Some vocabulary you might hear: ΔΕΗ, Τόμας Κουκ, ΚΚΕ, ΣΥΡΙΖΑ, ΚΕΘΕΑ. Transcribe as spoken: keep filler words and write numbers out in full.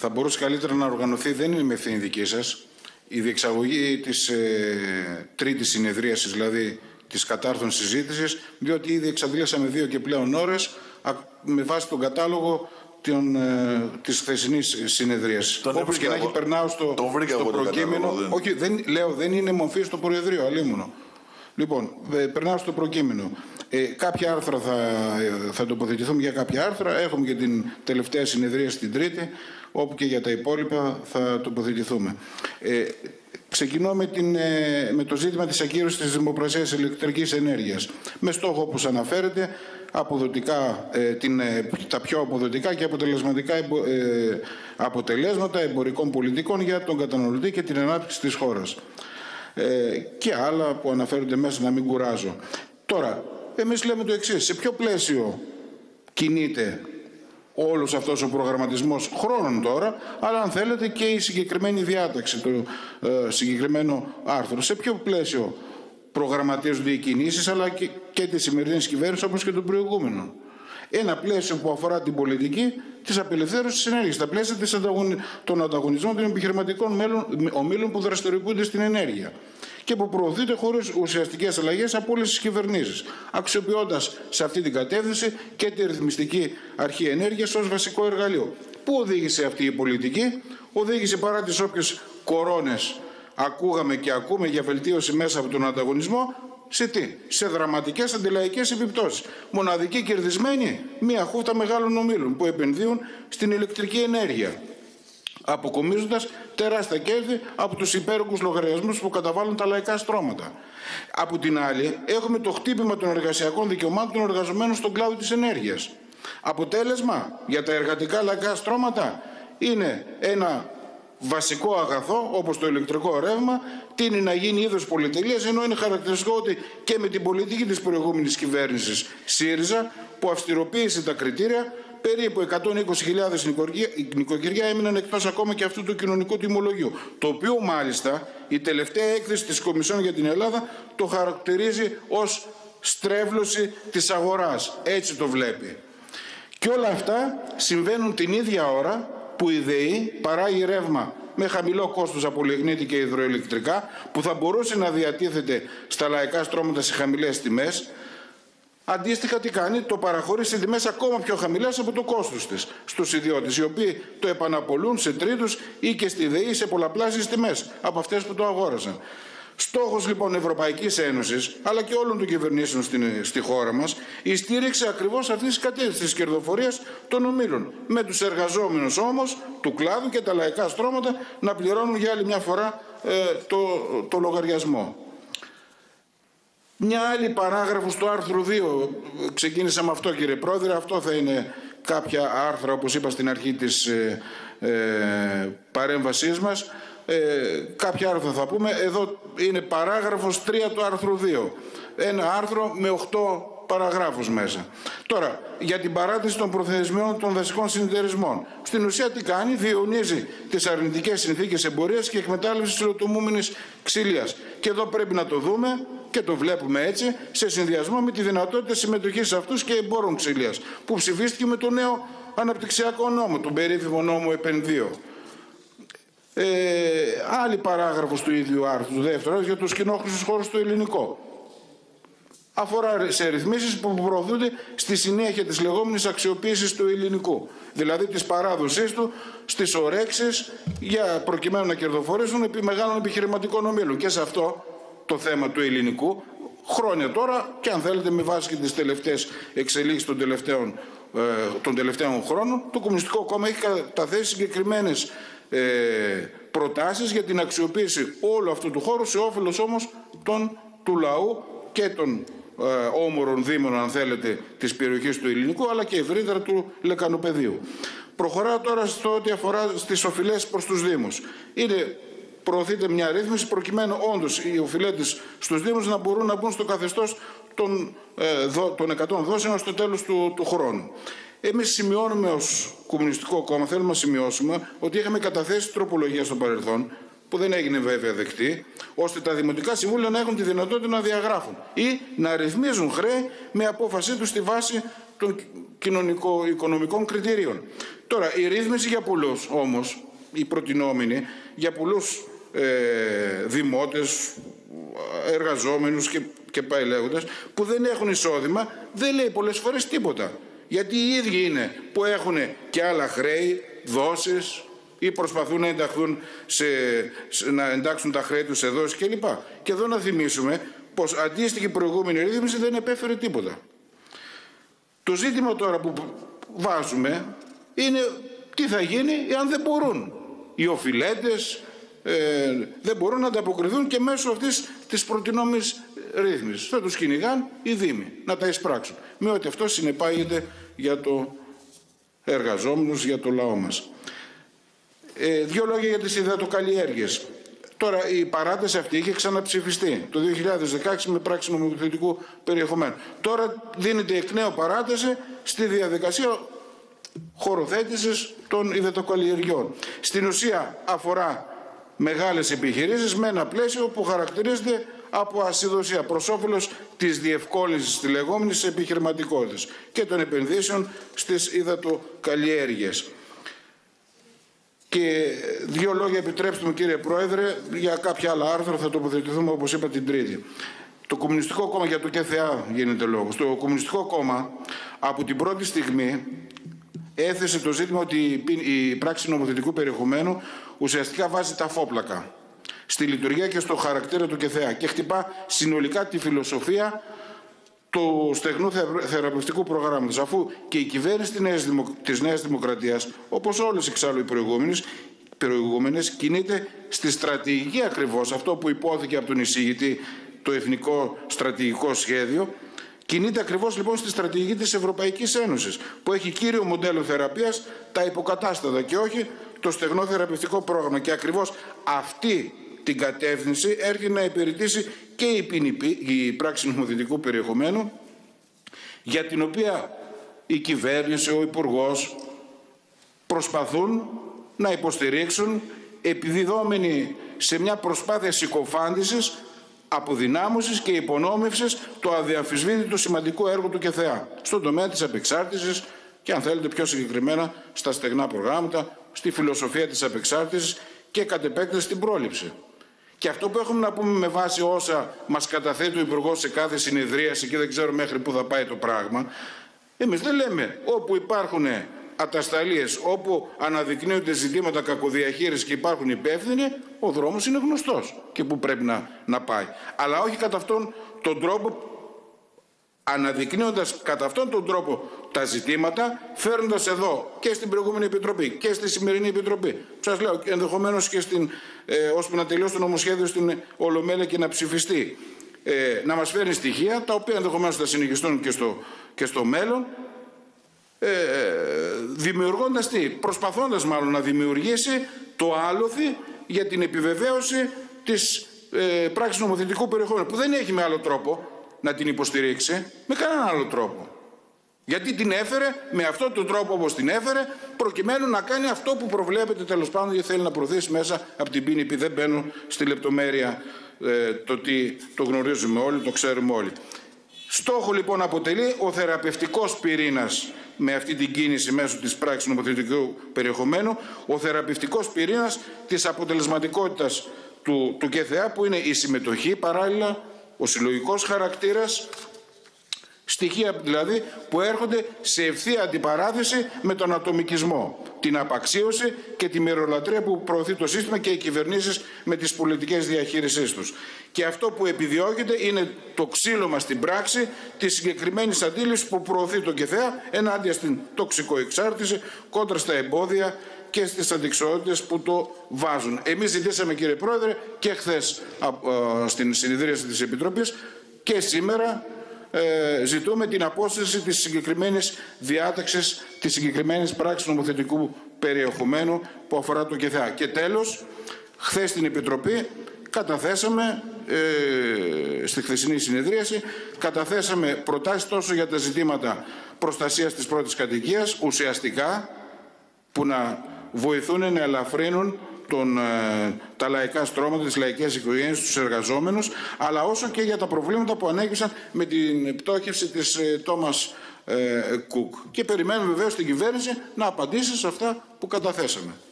θα μπορούσε καλύτερα να οργανωθεί, δεν είναι με ευθύνη δική σας, η διεξαγωγή της ε, τρίτης συνεδρίασης, δηλαδή της κατάρθων συζήτησης, διότι ήδη εξαντλήσαμε δύο και πλέον ώρες με βάση τον κατάλογο Την, ε, της χθεσινής συνεδρίας. Όπως και να έχει, περνάω στο, στο προκείμενο. Δεν. Όχι, δεν, λέω, δεν είναι μορφή στο Προεδρείο, αλλήμωνο. Λοιπόν, ε, περνάω στο προκείμενο. Ε, κάποια άρθρα θα, ε, θα τοποθετηθούμε για κάποια άρθρα. Έχουμε και την τελευταία συνεδρία στην Τρίτη, όπου και για τα υπόλοιπα θα τοποθετηθούμε. Ε, ξεκινώ με, την, ε, με το ζήτημα της ακύρωσης της δημοπρασίας ηλεκτρικής ενέργειας. Με στόχο, όπως αναφέρεται, αποδοτικά, ε, την, τα πιο αποδοτικά και αποτελεσματικά εμπο, ε, αποτελέσματα εμπορικών πολιτικών για τον καταναλωτή και την ανάπτυξη της χώρας. Ε, και άλλα που αναφέρονται μέσα, να μην κουράζω. Τώρα, εμείς λέμε το εξής. Σε ποιο πλαίσιο κινείται όλος αυτός ο προγραμματισμός χρόνων τώρα, αλλά αν θέλετε και η συγκεκριμένη διάταξη, το ε, συγκεκριμένο άρθρο. Σε ποιο πλαίσιο προγραμματίζονται οι κινήσεις, αλλά και, και τη σημερινή κυβέρνηση, όπως και τον προηγούμενο. Ένα πλαίσιο που αφορά την πολιτική της απελευθέρωσης της ενέργειας, τα πλαίσια της ανταγωνι... των ανταγωνισμών των επιχειρηματικών μέλων, ομίλων που δραστηριοποιούνται στην ενέργεια και που προωθείται χωρίς ουσιαστικές αλλαγές από όλες τις κυβερνήσεις, αξιοποιώντας σε αυτή την κατεύθυνση και τη ρυθμιστική αρχή ενέργειας ως βασικό εργαλείο. Πού οδήγησε αυτή η πολιτική? Οδήγησε, παρά τις όποιες κορώνες ακούγαμε και ακούμε για βελτίωση μέσα από τον ανταγωνισμό, σε τι? Σε δραματικές αντιλαϊκές επιπτώσεις. Μοναδική κερδισμένη, μία χούφτα μεγάλων ομίλων που επενδύουν στην ηλεκτρική ενέργεια, αποκομίζοντας τεράστια κέρδη από τους υπέρογους λογαριασμούς που καταβάλουν τα λαϊκά στρώματα. Από την άλλη, έχουμε το χτύπημα των εργασιακών δικαιωμάτων των εργαζομένων στον κλάδο της ενέργειας. Αποτέλεσμα για τα εργατικά λαϊκά στρώματα είναι ένα βασικό αγαθό, όπως το ηλεκτρικό ρεύμα, τείνει να γίνει είδος πολυτελείας, ενώ είναι χαρακτηριστικό ότι και με την πολιτική της προηγούμενης κυβέρνησης ΣΥΡΙΖΑ, που αυστηροποίησε τα κριτήρια, περίπου εκατόν είκοσι χιλιάδες νοικοκυριά έμειναν εκτός ακόμα και αυτού του κοινωνικού τιμολογίου, το οποίο μάλιστα η τελευταία έκθεση της Κομισιόν για την Ελλάδα το χαρακτηρίζει ως στρέβλωση της αγοράς. Έτσι το βλέπει. Και όλα αυτά συμβαίνουν την ίδια ώρα που η ΔΕΗ παράγει ρεύμα με χαμηλό κόστος από λιγνίτη και υδροελεκτρικά, που θα μπορούσε να διατίθεται στα λαϊκά στρώματα σε χαμηλές τιμές. Αντίστοιχα, τι κάνει? Το παραχωρεί σε τιμές ακόμα πιο χαμηλές από το κόστος της στους ιδιώτες, οι οποίοι το επαναπολούν σε τρίτους ή και στη ΔΕΗ σε πολλαπλάσιες τιμές από αυτές που το αγόρασαν. Στόχος λοιπόν Ευρωπαϊκής Ένωσης, αλλά και όλων των κυβερνήσεων στην, στη χώρα μας, η στήριξη ακριβώς αυτής της κατεύθυνσης της κερδοφορίας των ομίλων, με τους εργαζόμενους όμως του κλάδου και τα λαϊκά στρώματα να πληρώνουν για άλλη μια φορά ε, το, το λογαριασμό. Μια άλλη παράγραφος του άρθρου δύο, ξεκίνησα με αυτό κύριε Πρόεδρε, αυτό θα είναι κάποια άρθρα όπως είπα στην αρχή της ε, ε, παρέμβασής μας. Ε, κάποια άρθρα θα πούμε, εδώ είναι παράγραφος τρία του άρθρου δύο. Ένα άρθρο με οκτώ παραγράφους μέσα. Τώρα, για την παράταση των προθεσμιών των δασικών συνεταιρισμών. Στην ουσία τι κάνει? Διαιωνίζει τις αρνητικές συνθήκες εμπορίας και εκμετάλλευσης της υλοτομούμενης ξυλίας. Και εδώ πρέπει να το δούμε και το βλέπουμε έτσι, σε συνδυασμό με τη δυνατότητα συμμετοχής σε αυτούς και εμπόρων ξυλίας, που ψηφίστηκε με το νέο αναπτυξιακό νόμο, τον περίφημο νόμο Επενδύο. Ε, άλλη παράγραφος του ίδιου άρθρου, του δεύτερου, για τους κοινόχρηστους χώρους στο ελληνικό. Αφορά σε ρυθμίσεις που προωθούνται στη συνέχεια της λεγόμενης αξιοποίησης του ελληνικού, δηλαδή της παράδοσής του στις ορέξεις για προκειμένου να κερδοφορήσουν επί μεγάλων επιχειρηματικών ομίλων. Και σε αυτό το θέμα του ελληνικού, χρόνια τώρα, και αν θέλετε με βάση και τις τελευταίες εξελίξεις των τελευταίων, ε, των τελευταίων χρόνων, το Κομμουνιστικό Κόμμα έχει καταθέσει συγκεκριμένες προτάσεις για την αξιοποίηση όλου αυτού του χώρου σε όφελος όμως των, του λαού και των ε, όμορων δήμων, αν θέλετε, της περιοχής του ελληνικού, αλλά και ευρύτερα του λεκανοπεδίου. Προχωράω τώρα στο ότι αφορά στις οφειλές προς τους δήμους. Είναι, προωθείται μια ρύθμιση προκειμένου όντως οι οφειλέτες στους δήμους να μπορούν να μπουν στο καθεστώς των, ε, δο, των εκατό δόσεων στο τέλος του, του χρόνου. Εμείς σημειώνουμε ως Κομμουνιστικό Κόμμα, θέλουμε να σημειώσουμε ότι είχαμε καταθέσει τροπολογία στο παρελθόν, που δεν έγινε βέβαια δεκτή, ώστε τα δημοτικά συμβούλια να έχουν τη δυνατότητα να διαγράφουν ή να ρυθμίζουν χρέη με απόφασή τους στη βάση των κοινωνικο-οικονομικών κριτηρίων. Τώρα, η ρύθμιση για πολλούς όμως, η προτινόμενη, για πολλούς ε, δημότες, εργαζόμενους και, και πάει λέγοντας, που δεν έχουν εισόδημα, δεν λέει πολλές φορές τίποτα. Γιατί οι ίδιοι είναι που έχουν και άλλα χρέη, δόσεις, ή προσπαθούν να, ενταχθούν σε, να εντάξουν τα χρέη τους σε δόσεις κλπ. Και εδώ να θυμίσουμε πως αντίστοιχη προηγούμενη ρύθμιση δεν επέφερε τίποτα. Το ζήτημα τώρα που βάζουμε είναι τι θα γίνει εάν δεν μπορούν οι οφειλέτες, ε, δεν μπορούν να ανταποκριθούν και μέσω αυτής της προτινόμενης ρύθμισης. Θα τους κυνηγάν οι δήμοι να τα εισπράξουν. Με ό,τι αυτό συνεπάγεται για το εργαζόμενους, για το λαό μας. Ε, δύο λόγια για τις υδατοκαλλιέργειες. Τώρα, η παράταση αυτή είχε ξαναψηφιστεί το δύο χιλιάδες δεκαέξι με πράξη νομοθετικού περιεχομένου. Τώρα δίνεται εκ νέου παράταση στη διαδικασία χωροθέτησης των υδατοκαλλιεργειών. Στην ουσία αφορά μεγάλες επιχειρήσεις με ένα πλαίσιο που χαρακτηρίζεται από ασυδοσία προς όφελος της διευκόλυνσης της λεγόμενης επιχειρηματικότητας και των επενδύσεων στις υδατοκαλλιέργειες. Και δύο λόγια επιτρέψτε μου, κύριε Πρόεδρε, για κάποια άλλα άρθρα θα τοποθετηθούμε όπως είπα την Τρίτη. Το Κομμουνιστικό Κόμμα, για το ΚΕΘΕΑ γίνεται λόγος. Το Κομμουνιστικό Κόμμα από την πρώτη στιγμή έθεσε το ζήτημα ότι η πράξη νομοθετικού περιεχομένου ουσιαστικά βάζει τα φόπλακα στη λειτουργία και στο χαρακτήρα του ΚΕΘΕΑ και χτυπά συνολικά τη φιλοσοφία του στεγνού θεραπευτικού προγράμματος, αφού και η κυβέρνηση της Νέας Δημοκρατίας, όπως όλες εξάλλου οι προηγούμενες, προηγούμενες κινείται στη στρατηγική ακριβώς, αυτό που υπόθηκε από τον εισηγητή, το Εθνικό Στρατηγικό Σχέδιο, κινείται ακριβώς λοιπόν στη στρατηγική της Ευρωπαϊκής Ένωσης, που έχει κύριο μοντέλο θεραπείας τα υποκατάστατα και όχι το στεγνό θεραπευτικό πρόγραμμα. Και ακριβώς αυτή την κατεύθυνση έρχεται να υπηρετήσει και η, ποινή, η πράξη νομοθετικού περιεχομένου, για την οποία η κυβέρνηση, ο Υπουργός προσπαθούν να υποστηρίξουν, επιδιδόμενοι σε μια προσπάθεια συκοφάντησης, αποδυνάμωσης και υπονόμευσης του αδιαμφισβήτητου σημαντικού έργου του ΚΕΘΕΑ στον τομέα της απεξάρτησης και, αν θέλετε πιο συγκεκριμένα, στα στεγνά προγράμματα, στη φιλοσοφία της απεξάρτησης και κατ' επέκταση στην πρόληψη. Και αυτό που έχουμε να πούμε με βάση όσα μας καταθέτει ο Υπουργός σε κάθε συνεδρίαση και δεν ξέρω μέχρι πού θα πάει το πράγμα, εμείς δεν λέμε όπου υπάρχουν ατασταλίες, όπου αναδεικνύονται ζητήματα κακοδιαχείρισης και υπάρχουν υπεύθυνοι, ο δρόμος είναι γνωστός και πού πρέπει να, να πάει. Αλλά όχι κατά αυτόν τον τρόπο, αναδεικνύοντας κατά αυτόν τον τρόπο τα ζητήματα, φέρνοντας εδώ και στην προηγούμενη επιτροπή και στη σημερινή επιτροπή. Που σας λέω, ενδεχομένως και στην, ε, ώσπου να τελειώσει το νομοσχέδιο στην Ολομέλεια και να ψηφιστεί. Ε, να μας φέρνει στοιχεία, τα οποία ενδεχομένως θα συνεχιστούν και στο, και στο μέλλον, ε, δημιουργώντας τι, προσπαθώντας μάλλον να δημιουργήσει το άλοθη για την επιβεβαίωση της ε, πράξης νομοθετικού περιεχομένου, που δεν έχει με άλλο τρόπο να την υποστηρίξει, με κανέναν άλλο τρόπο. Γιατί την έφερε με αυτόν τον τρόπο όπως την έφερε, προκειμένου να κάνει αυτό που προβλέπεται τέλος πάντων και θέλει να προωθήσει μέσα από την ποινή. Δεν μπαίνω στη λεπτομέρεια ε, το ότι το γνωρίζουμε όλοι, το ξέρουμε όλοι. Στόχο λοιπόν αποτελεί ο θεραπευτικός πυρήνας με αυτή την κίνηση μέσω της πράξης νομοθετικού περιεχομένου, ο θεραπευτικός πυρήνας της αποτελεσματικότητας του, του ΚΕΘΕΑ, που είναι η συμμετοχή παράλληλα, ο συλλογικός χαρακτήρας, στοιχεία δηλαδή που έρχονται σε ευθεία αντιπαράθεση με τον ατομικισμό, την απαξίωση και τη μοιρολατρεία που προωθεί το σύστημα και οι κυβερνήσεις με τις πολιτικές διαχείρισής τους. Και αυτό που επιδιώκεται είναι το ξύλωμα στην πράξη της συγκεκριμένης αντίληψης που προωθεί το ΚΕΘΕΑ ενάντια στην τοξικοεξάρτηση, κόντρα στα εμπόδια και στις αντικσότητες που το βάζουν. Εμείς ζητήσαμε, κύριε Πρόεδρε, και χθες στην συνεδρίαση της Επιτροπής και σήμερα ε, ζητούμε την απόσυρση της συγκεκριμένης διάταξης, της συγκεκριμένης πράξης νομοθετικού περιεχομένου που αφορά το ΚΕΘΕΑ. Και τέλος, χθες στην Επιτροπή καταθέσαμε, ε, στη χθεσινή συνεδρίαση, καταθέσαμε προτάσεις τόσο για τα ζητήματα προστασίας της πρώτης κατοικίας, ουσιαστικά, που να βοηθούν να ελαφρύνουν τον, ε, τα λαϊκά στρώματα, τις λαϊκές οικογένειες, τους εργαζόμενους, αλλά όσο και για τα προβλήματα που ανέκυψαν με την πτώχευση της Τόμας ε, Κουκ. Και περιμένουμε βεβαίως την κυβέρνηση να απαντήσει σε αυτά που καταθέσαμε.